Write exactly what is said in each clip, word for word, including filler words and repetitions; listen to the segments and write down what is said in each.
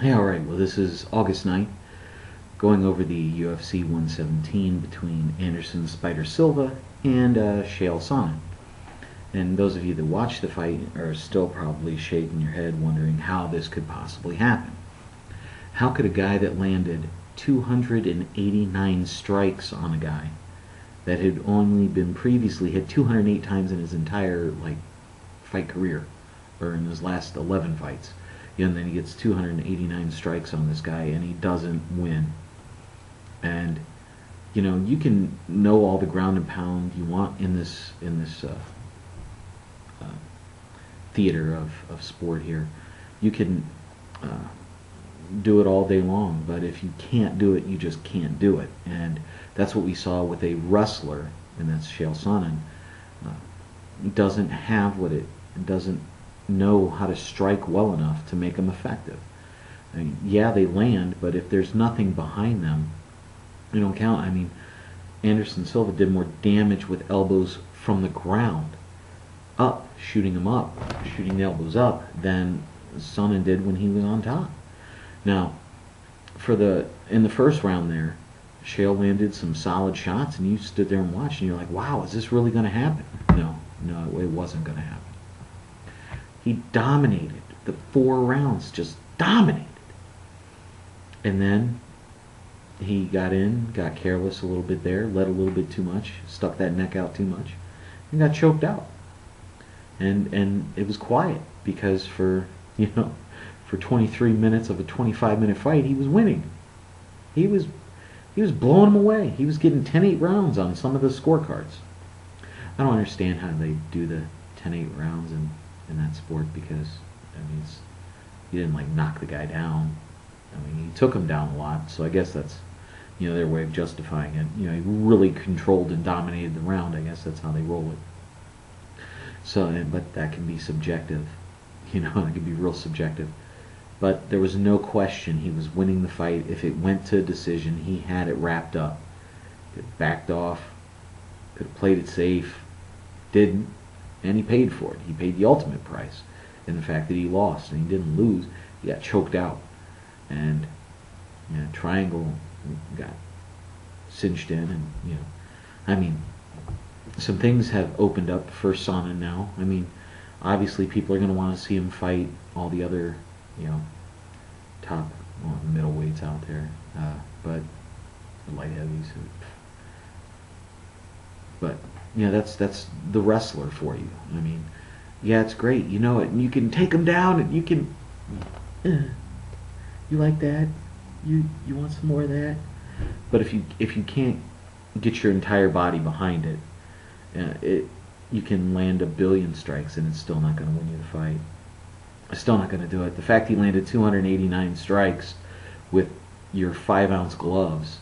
Hey, alright, well this is August ninth, going over the U F C one seventeen between Anderson Spider Silva and uh, Chael Sonnen. And those of you that watched the fight are still probably shaking your head wondering how this could possibly happen. How could a guy that landed two hundred eighty-nine strikes on a guy that had only been previously hit two hundred eight times in his entire like fight career, or in his last eleven fights, and then he gets two hundred eighty-nine strikes on this guy and he doesn't win? And you know, you can know all the ground and pound you want in this in this uh, uh, theater of, of sport here. You can uh, do it all day long, but if you can't do it, you just can't do it. And that's what we saw with a wrestler, and that's Chael Sonnen. Uh, doesn't have what it doesn't know how to strike well enough to make them effective. I mean, yeah, they land, but if there's nothing behind them, they don't count. I mean, Anderson Silva did more damage with elbows from the ground up, shooting them up, shooting the elbows up, than Sonnen did when he was on top. Now, for the in the first round there, Chael landed some solid shots, and you stood there and watched, and you're like, wow, is this really going to happen? No, no, it wasn't going to happen. He dominated the four rounds, just dominated. And then he got in, got careless a little bit there, led a little bit too much, stuck that neck out too much, and got choked out. And and it was quiet because for you know for twenty-three minutes of a twenty-five minute fight, he was winning. He was he was blowing them away. He was getting ten eight rounds on some of the scorecards. I don't understand how they do the ten eight rounds and. in that sport, because I mean, it's, you didn't like knock the guy down. I mean, he took him down a lot, so I guess that's you know their way of justifying it. You know, he really controlled and dominated the round. I guess that's how they roll it. So, and, but that can be subjective. You know, it can be real subjective. But there was no question he was winning the fight. If it went to a decision, he had it wrapped up. Could have backed off. Could have played it safe. Didn't. And he paid for it. He paid the ultimate price in the fact that he lost, and he didn't lose. He got choked out, and you know, Triangle got cinched in, and you know, I mean, some things have opened up for Sonnen now. I mean, obviously people are going to want to see him fight all the other, you know, top well, middleweights out there, uh, but the light heavies, and, but. You know, that's that's the wrestler for you. I mean, yeah, it's great. You know it. And you can take him down, and you can. Uh, you like that? You you want some more of that? But if you if you can't get your entire body behind it, uh, it you can land a billion strikes, and it's still not going to win you the fight. It's still not going to do it. The fact he landed two hundred eighty-nine strikes with your five ounce gloves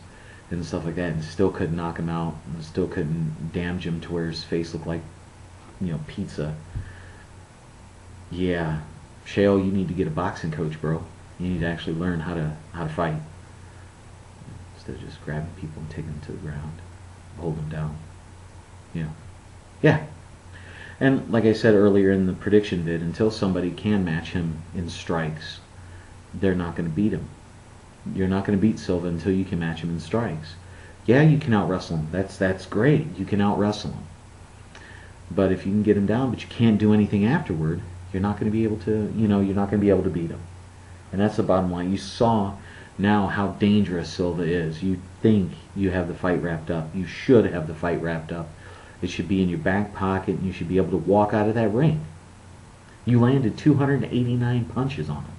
and stuff like that, and still couldn't knock him out, and still couldn't damage him to where his face looked like, you know, pizza. Yeah, Chael, you need to get a boxing coach, bro. You need to actually learn how to how to fight instead of just grabbing people and taking them to the ground, hold them down. You know, yeah. And like I said earlier in the prediction vid, until somebody can match him in strikes, they're not going to beat him. You're not going to beat Silva until you can match him in strikes. Yeah, you can out-wrestle him. That's, that's great. You can out-wrestle him. But if you can get him down, but you can't do anything afterward, you're not going to be able to, you know, you're not going to be able to beat him. And that's the bottom line. You saw now how dangerous Silva is. You think you have the fight wrapped up. You should have the fight wrapped up. It should be in your back pocket, and you should be able to walk out of that ring. You landed two hundred eighty-nine punches on him.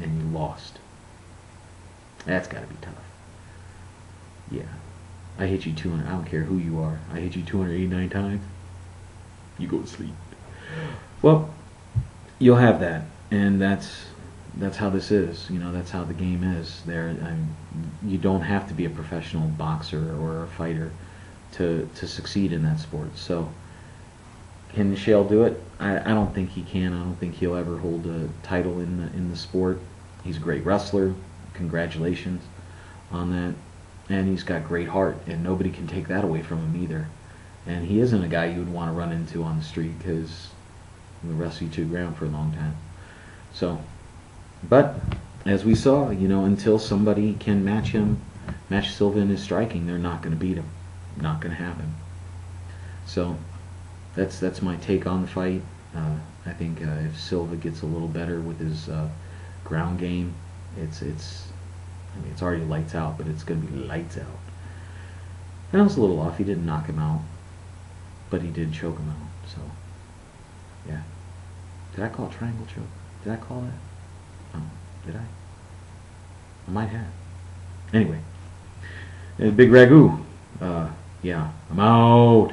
And you lost. That's got to be tough. Yeah. I hit you two hundred. I don't care who you are. I hit you two hundred eighty-nine times. You go to sleep. Well, you'll have that. And that's that's how this is. You know, that's how the game is. There, I mean, you don't have to be a professional boxer or a fighter to, to succeed in that sport. So, can Chael do it? I, I don't think he can. I don't think he'll ever hold a title in the in the sport. He's a great wrestler. Congratulations on that. And he's got great heart, and nobody can take that away from him either. And he isn't a guy you would want to run into on the street, because he'll wrestle you to the ground for a long time. So, but as we saw, you know, until somebody can match him, match Silva in his striking, they're not going to beat him. Not going to happen. So, that's that's my take on the fight. Uh, I think uh, if Silva gets a little better with his uh, ground game, it's it's I mean, it's already lights out, but it's going to be lights out. And I was a little off. He didn't knock him out, but he did choke him out. So, yeah. Did I call it triangle choke? Did I call that? Um, did I? I might have. Anyway, Bigragu. Uh, yeah, I'm out.